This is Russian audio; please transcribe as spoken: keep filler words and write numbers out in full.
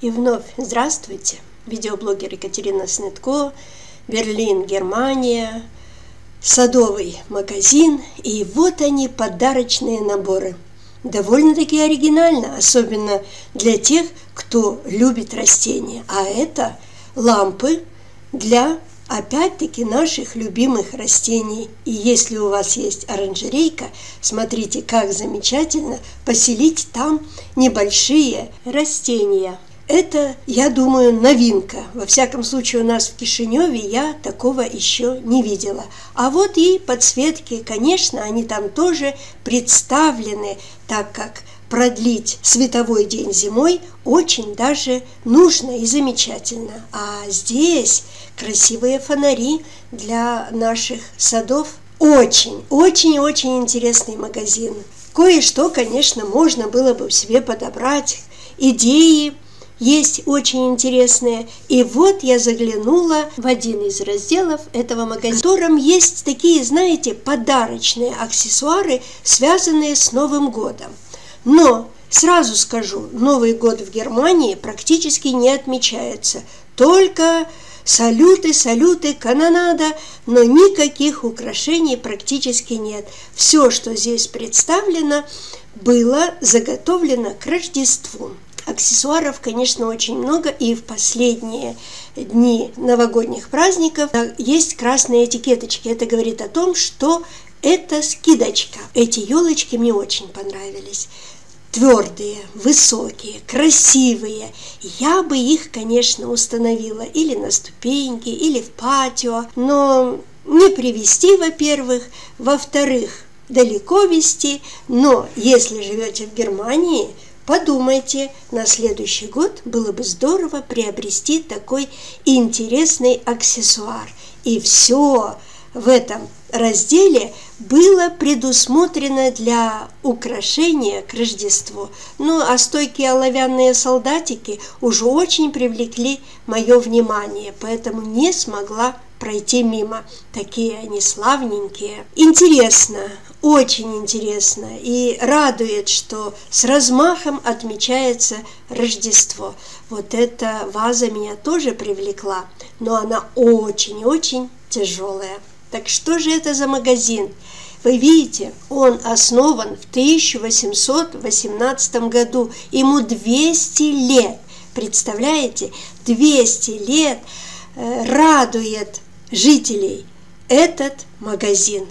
И вновь здравствуйте, видеоблогер Екатерина Снитко, Берлин, Германия, садовый магазин. И вот они, подарочные наборы. Довольно-таки оригинально, особенно для тех, кто любит растения. А это лампы для, опять-таки, наших любимых растений. И если у вас есть оранжерейка, смотрите, как замечательно поселить там небольшие растения. Это, я думаю, новинка. Во всяком случае, у нас в Кишиневе я такого еще не видела. А вот и подсветки, конечно, они там тоже представлены, так как продлить световой день зимой очень даже нужно и замечательно. А здесь красивые фонари для наших садов. Очень, очень, очень интересный магазин. Кое-что, конечно, можно было бы себе подобрать. Идеи есть очень интересные. И вот я заглянула в один из разделов этого магазина, в котором есть такие, знаете, подарочные аксессуары, связанные с Новым годом. Но сразу скажу, Новый год в Германии практически не отмечается. Только салюты, салюты, канонада, но никаких украшений практически нет. Все, что здесь представлено, было заготовлено к Рождеству. Аксессуаров, конечно, очень много, и в последние дни новогодних праздников есть красные этикеточки. Это говорит о том, что это скидочка. Эти елочки мне очень понравились. Твердые, высокие, красивые. Я бы их, конечно, установила или на ступеньки, или в патио. Но не привезти, во-первых. Во-вторых, далеко везти. Но если живете в Германии, подумайте, на следующий год было бы здорово приобрести такой интересный аксессуар. И все в этом разделе было предусмотрено для украшения к Рождеству. Ну, а стойкие оловянные солдатики уже очень привлекли мое внимание, поэтому не смогла пройти мимо. Такие они славненькие. Интересно, очень интересно, и радует, что с размахом отмечается Рождество. Вот эта ваза меня тоже привлекла, но она очень-очень тяжелая. Так что же это за магазин? Вы видите, он основан в тысяча восемьсот восемнадцатом году, ему двести лет. Представляете, двести лет радует жителей этот магазин.